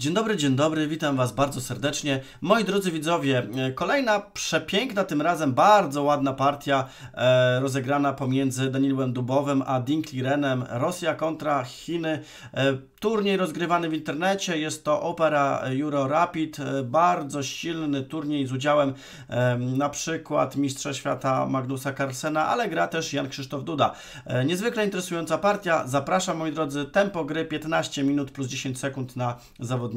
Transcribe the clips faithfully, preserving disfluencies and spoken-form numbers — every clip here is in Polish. Dzień dobry, dzień dobry, witam Was bardzo serdecznie. Moi drodzy widzowie, kolejna przepiękna, tym razem bardzo ładna partia e, rozegrana pomiędzy Daniilem Dubowem a Ding Lirenem. Rosja kontra Chiny. E, turniej rozgrywany w internecie, jest to Opera Euro Rapid. E, bardzo silny turniej z udziałem e, na przykład mistrza świata Magnusa Carlsena, ale gra też Jan Krzysztof Duda. E, niezwykle interesująca partia. Zapraszam, moi drodzy, tempo gry piętnaście minut plus dziesięć sekund na zawodnika.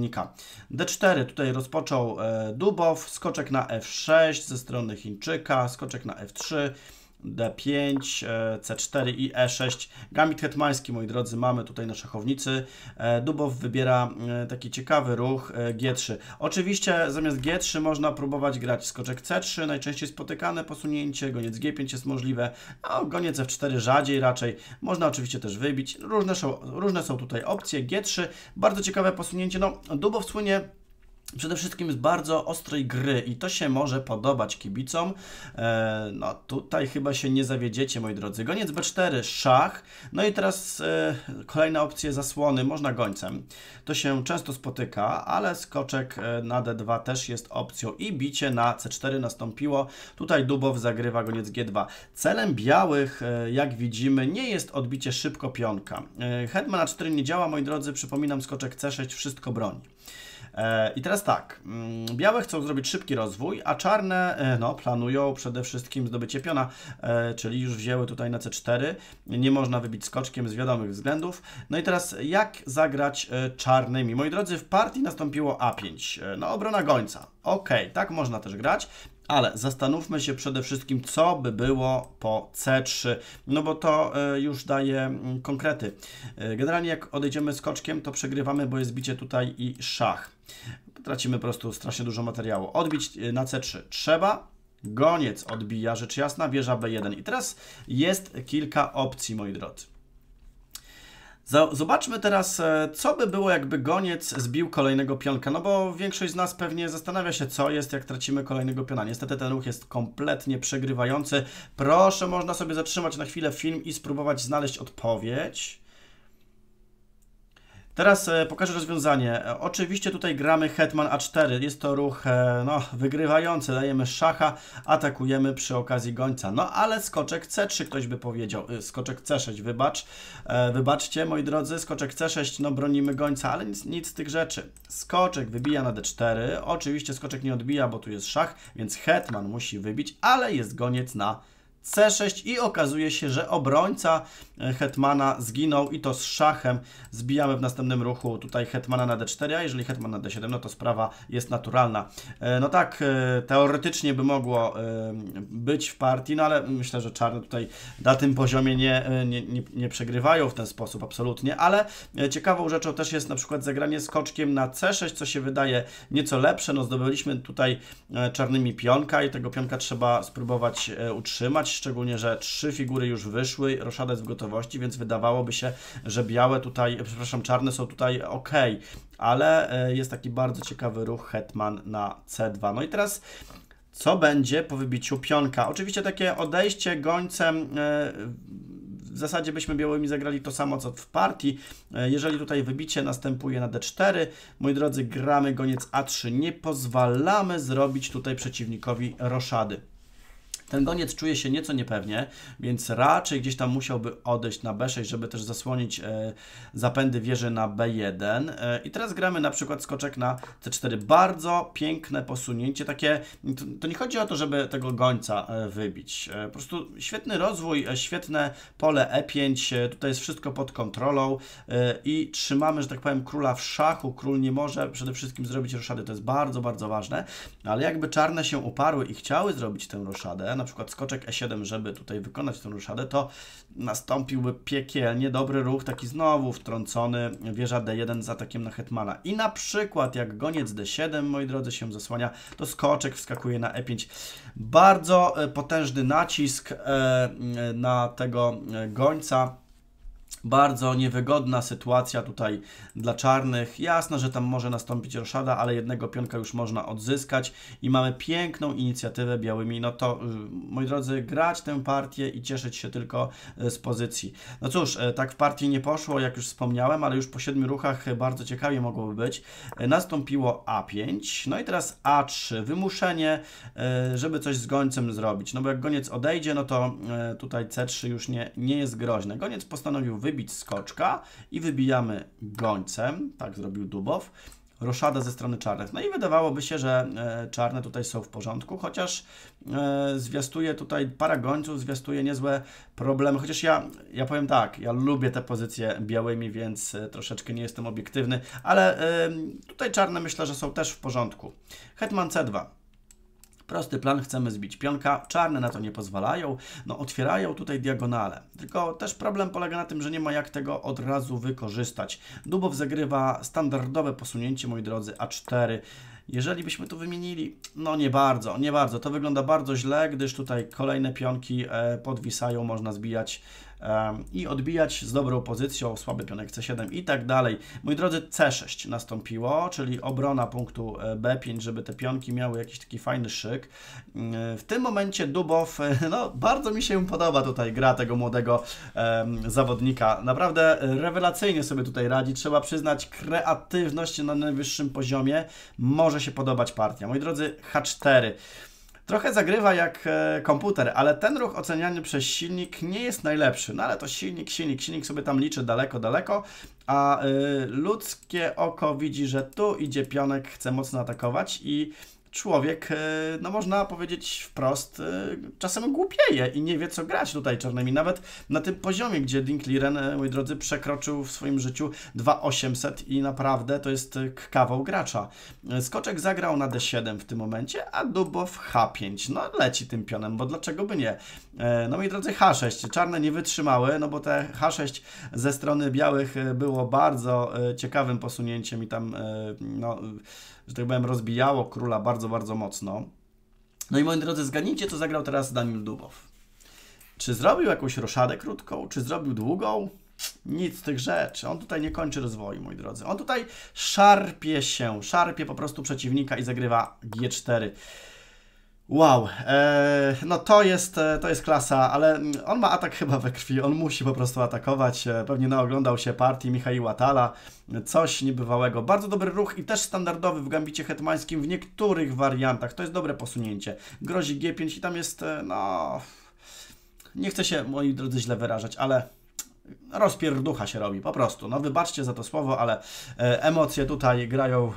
D cztery tutaj rozpoczął e, Dubow, skoczek na F sześć ze strony Chińczyka, skoczek na F trzy, D pięć, e, C cztery i E sześć. Gambit hetmański, moi drodzy, mamy tutaj na szachownicy. E, Dubow wybiera e, taki ciekawy ruch e, G trzy. Oczywiście zamiast G trzy można próbować grać skoczek C trzy, najczęściej spotykane posunięcie, goniec G pięć jest możliwe, a goniec F cztery rzadziej raczej. Można oczywiście też wybić. Różne, różne są tutaj opcje. G trzy, bardzo ciekawe posunięcie. No, Dubow słynie przede wszystkim z bardzo ostrej gry i to się może podobać kibicom. E, no tutaj chyba się nie zawiedziecie, moi drodzy. Goniec B cztery, szach. No i teraz e, kolejne opcje zasłony. Można gońcem. To się często spotyka, ale skoczek na D dwa też jest opcją i bicie na C cztery nastąpiło. Tutaj Dubow zagrywa goniec G dwa. Celem białych, e, jak widzimy, nie jest odbicie szybko pionka. E, hetman A cztery nie działa, moi drodzy. Przypominam, skoczek C sześć wszystko broni. I teraz tak, białe chcą zrobić szybki rozwój, a czarne no, planują przede wszystkim zdobycie piona, czyli już wzięły tutaj na C cztery, nie można wybić skoczkiem z wiadomych względów. No i teraz jak zagrać czarnymi? Moi drodzy, w partii nastąpiło A pięć, no obrona gońca, ok, tak można też grać. Ale zastanówmy się przede wszystkim, co by było po C trzy, no bo to już daje konkrety. Generalnie jak odejdziemy skoczkiem, to przegrywamy, bo jest bicie tutaj i szach. Tracimy po prostu strasznie dużo materiału. Odbić na C trzy trzeba. Goniec odbija, rzecz jasna, wieża B jeden. I teraz jest kilka opcji, moi drodzy. Zobaczmy teraz, co by było, jakby goniec zbił kolejnego pionka, no bo większość z nas pewnie zastanawia się, co jest, jak tracimy kolejnego piona. Niestety ten ruch jest kompletnie przegrywający. Proszę, można sobie zatrzymać na chwilę film i spróbować znaleźć odpowiedź. Teraz pokażę rozwiązanie. Oczywiście tutaj gramy hetman A cztery. Jest to ruch no, wygrywający. Dajemy szacha, atakujemy przy okazji gońca. No ale skoczek C trzy ktoś by powiedział. Skoczek C sześć, wybacz. Wybaczcie, moi drodzy. Skoczek C sześć, no bronimy gońca, ale nic, nic z tych rzeczy. Skoczek wybija na D cztery. Oczywiście skoczek nie odbija, bo tu jest szach, więc hetman musi wybić, ale jest goniec na C sześć i okazuje się, że obrońca hetmana zginął i to z szachem. Zbijamy w następnym ruchu tutaj hetmana na D cztery, a jeżeli hetman na D siedem, no to sprawa jest naturalna. No tak, teoretycznie by mogło być w partii, no ale myślę, że czarne tutaj na tym poziomie nie, nie, nie, nie przegrywają w ten sposób absolutnie, ale ciekawą rzeczą też jest na przykład zagranie skoczkiem na C sześć, co się wydaje nieco lepsze. No zdobyliśmy tutaj czarnymi pionka i tego pionka trzeba spróbować utrzymać. Szczególnie, że trzy figury już wyszły, roszada jest w gotowości, więc wydawałoby się, że białe tutaj, przepraszam, czarne są tutaj ok, ale jest taki bardzo ciekawy ruch hetman na C dwa. No i teraz co będzie po wybiciu pionka? Oczywiście takie odejście gońcem, w zasadzie byśmy białymi zagrali to samo co w partii. Jeżeli tutaj wybicie następuje na D cztery, moi drodzy, gramy goniec A trzy, nie pozwalamy zrobić tutaj przeciwnikowi roszady. Ten goniec czuje się nieco niepewnie, więc raczej gdzieś tam musiałby odejść na B sześć, żeby też zasłonić e, zapędy wieży na B jeden. E, I teraz gramy na przykład skoczek na C cztery. Bardzo piękne posunięcie. Takie, to, to nie chodzi o to, żeby tego gońca e, wybić. E, po prostu świetny rozwój, e, świetne pole E pięć. E, tutaj jest wszystko pod kontrolą e, i trzymamy, że tak powiem, króla w szachu. Król nie może przede wszystkim zrobić roszady. To jest bardzo, bardzo ważne. Ale jakby czarne się uparły i chciały zrobić tę roszadę, na przykład skoczek E siedem, żeby tutaj wykonać tę roszadę, to nastąpiłby piekielnie dobry ruch, taki znowu wtrącony wieża D jeden z atakiem na hetmana. I na przykład jak goniec D siedem, moi drodzy, się zasłania, to skoczek wskakuje na E pięć. Bardzo potężny nacisk na tego gońca. Bardzo niewygodna sytuacja tutaj dla czarnych. Jasne, że tam może nastąpić roszada, ale jednego pionka już można odzyskać i mamy piękną inicjatywę białymi. No to, moi drodzy, grać tę partię i cieszyć się tylko z pozycji. No cóż, tak w partii nie poszło, jak już wspomniałem, ale już po siedmiu ruchach bardzo ciekawie mogłoby być. Nastąpiło a pięć, no i teraz a trzy. Wymuszenie, żeby coś z gońcem zrobić. No bo jak goniec odejdzie, no to tutaj c trzy już nie, nie jest groźne. Goniec postanowił wybić Wybić skoczka i wybijamy gońcem, tak zrobił Dubow. Roszada ze strony czarnych. No i wydawałoby się, że czarne tutaj są w porządku, chociaż zwiastuje tutaj para gońców, zwiastuje niezłe problemy. Chociaż ja, ja powiem tak, ja lubię te pozycje białymi, więc troszeczkę nie jestem obiektywny, ale tutaj czarne myślę, że są też w porządku. Hetman c dwa. Prosty plan, chcemy zbić pionka, czarne na to nie pozwalają, no otwierają tutaj diagonale. Tylko też problem polega na tym, że nie ma jak tego od razu wykorzystać. Dubow zagrywa standardowe posunięcie, moi drodzy, a cztery. Jeżeli byśmy tu wymienili, no nie bardzo, nie bardzo. To wygląda bardzo źle, gdyż tutaj kolejne pionki podwisają, można zbijać i odbijać z dobrą pozycją, słaby pionek c siedem i tak dalej. Moi drodzy, c sześć nastąpiło, czyli obrona punktu b pięć, żeby te pionki miały jakiś taki fajny szyk. W tym momencie Dubow, no bardzo mi się podoba tutaj gra tego młodego um, zawodnika. Naprawdę rewelacyjnie sobie tutaj radzi, trzeba przyznać kreatywność na najwyższym poziomie. Może się podobać partia. Moi drodzy, h cztery. Trochę zagrywa jak e, komputer, ale ten ruch oceniany przez silnik nie jest najlepszy. No ale to silnik, silnik, silnik sobie tam liczy daleko, daleko, a y, ludzkie oko widzi, że tu idzie pionek, chce mocno atakować i człowiek, no można powiedzieć wprost, czasem głupieje i nie wie, co grać tutaj czarnymi. Nawet na tym poziomie, gdzie Ding Liren, moi drodzy, przekroczył w swoim życiu dwa tysiące osiemset i naprawdę to jest kawał gracza. Skoczek zagrał na d siedem w tym momencie, a Dubow h pięć. No leci tym pionem, bo dlaczego by nie? No moi drodzy, h sześć. Czarne nie wytrzymały, no bo te h sześć ze strony białych było bardzo ciekawym posunięciem i tam, no, że tak powiem, rozbijało króla bardzo Bardzo, bardzo mocno. No i moi drodzy, zgadnijcie, co zagrał teraz Daniil Dubov. Czy zrobił jakąś roszadę krótką, czy zrobił długą? Nic z tych rzeczy. On tutaj nie kończy rozwoju, moi drodzy. On tutaj szarpie się, szarpie po prostu przeciwnika i zagrywa g cztery. Wow, no to jest, to jest klasa, ale on ma atak chyba we krwi, on musi po prostu atakować, pewnie naoglądał się partii Michała Tala, coś niebywałego. Bardzo dobry ruch i też standardowy w gambicie hetmańskim w niektórych wariantach, to jest dobre posunięcie. Grozi g pięć i tam jest, no, nie chcę się, moi drodzy, źle wyrażać, ale rozpierducha się robi, po prostu. No wybaczcie za to słowo, ale e, emocje tutaj grają e,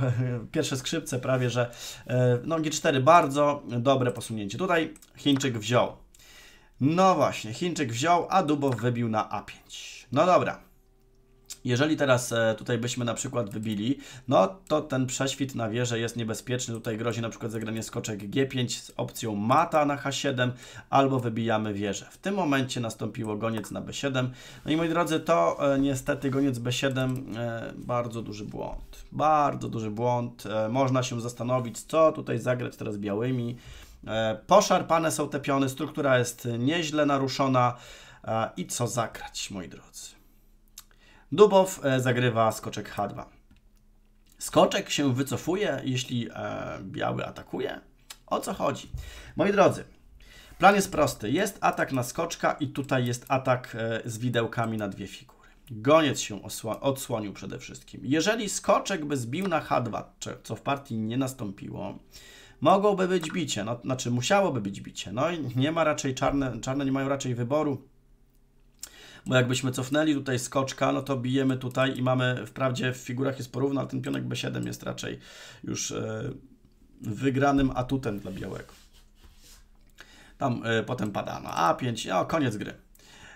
pierwsze skrzypce prawie, że e, no g cztery bardzo dobre posunięcie. Tutaj Chińczyk wziął. No właśnie, Chińczyk wziął, a Dubow wybił na a pięć. No dobra. Jeżeli teraz tutaj byśmy na przykład wybili, no to ten prześwit na wieżę jest niebezpieczny. Tutaj grozi na przykład zagranie skoczek g pięć z opcją mata na h siedem albo wybijamy wieżę. W tym momencie nastąpiło goniec na b siedem. No i moi drodzy, to niestety goniec b siedem, bardzo duży błąd. Bardzo duży błąd. Można się zastanowić, co tutaj zagrać teraz białymi. Poszarpane są te piony, struktura jest nieźle naruszona. I co zagrać, moi drodzy? Dubow zagrywa skoczek h dwa. Skoczek się wycofuje, jeśli e, biały atakuje. O co chodzi? Moi drodzy, plan jest prosty. Jest atak na skoczka i tutaj jest atak e, z widełkami na dwie figury. Goniec się odsłonił przede wszystkim. Jeżeli skoczek by zbił na h dwa, co w partii nie nastąpiło, mogłoby być bicie, no, znaczy musiałoby być bicie. No i nie ma raczej czarne, czarne nie mają raczej wyboru. Bo jakbyśmy cofnęli tutaj skoczka, no to bijemy tutaj i mamy, wprawdzie w figurach jest porówno, ale ten pionek b siedem jest raczej już e, wygranym atutem dla białego. Tam e, potem pada na a pięć, no koniec gry.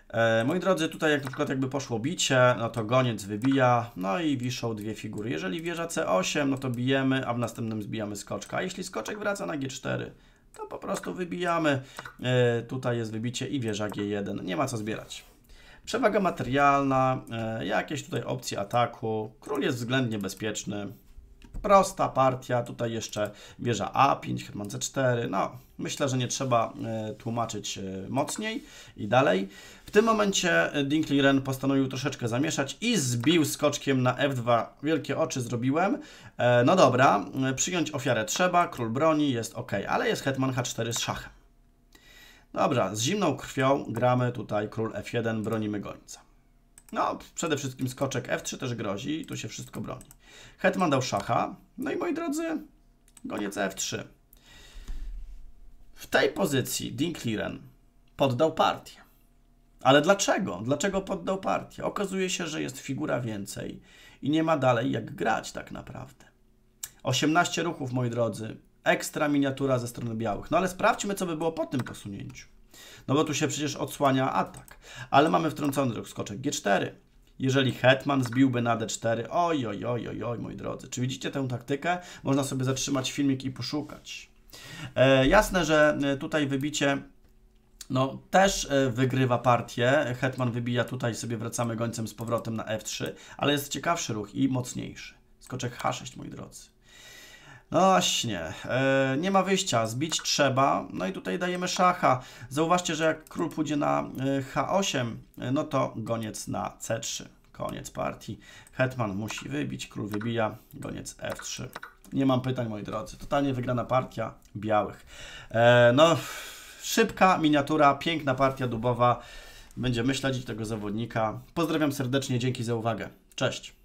E, moi drodzy, tutaj jak na przykład jakby poszło bicie, no to goniec wybija, no i wiszą dwie figury. Jeżeli wieża c osiem, no to bijemy, a w następnym zbijamy skoczka. A jeśli skoczek wraca na g cztery, to po prostu wybijamy. E, tutaj jest wybicie i wieża g jeden. Nie ma co zbierać. Przewaga materialna, jakieś tutaj opcje ataku, król jest względnie bezpieczny, Prosta partia, tutaj jeszcze wieża a pięć, hetman c cztery, no myślę, że nie trzeba tłumaczyć mocniej i dalej. W tym momencie Ding Liren postanowił troszeczkę zamieszać i zbił skoczkiem na f dwa, wielkie oczy zrobiłem. No dobra, przyjąć ofiarę trzeba, król broni, jest ok, ale jest hetman h cztery z szachem. Dobra, z zimną krwią gramy tutaj król f jeden, bronimy gońca. No, przede wszystkim skoczek f trzy też grozi i tu się wszystko broni. Hetman dał szacha. No i moi drodzy, goniec f trzy. W tej pozycji Ding Liren poddał partię. Ale dlaczego? Dlaczego poddał partię? Okazuje się, że jest figura więcej i nie ma dalej jak grać tak naprawdę. osiemnaście ruchów, moi drodzy. Ekstra miniatura ze strony białych. No ale sprawdźmy, co by było po tym posunięciu. No bo tu się przecież odsłania atak. Ale mamy wtrącony ruch skoczek g cztery. Jeżeli hetman zbiłby na d cztery, oj, oj, oj, oj, oj, moi drodzy. Czy widzicie tę taktykę? Można sobie zatrzymać filmik i poszukać. E, jasne, że tutaj wybicie no też wygrywa partię. Hetman wybija tutaj, sobie wracamy gońcem z powrotem na f trzy, ale jest ciekawszy ruch i mocniejszy. Skoczek h sześć, moi drodzy. No właśnie, yy, nie ma wyjścia, zbić trzeba, no i tutaj dajemy szacha. Zauważcie, że jak król pójdzie na h osiem, no to goniec na c trzy, koniec partii. Hetman musi wybić, król wybija, goniec f trzy. Nie mam pytań, moi drodzy, totalnie wygrana partia białych. Yy, no, szybka miniatura, piękna partia Dubowa, będziemy śledzić tego zawodnika. Pozdrawiam serdecznie, dzięki za uwagę, cześć.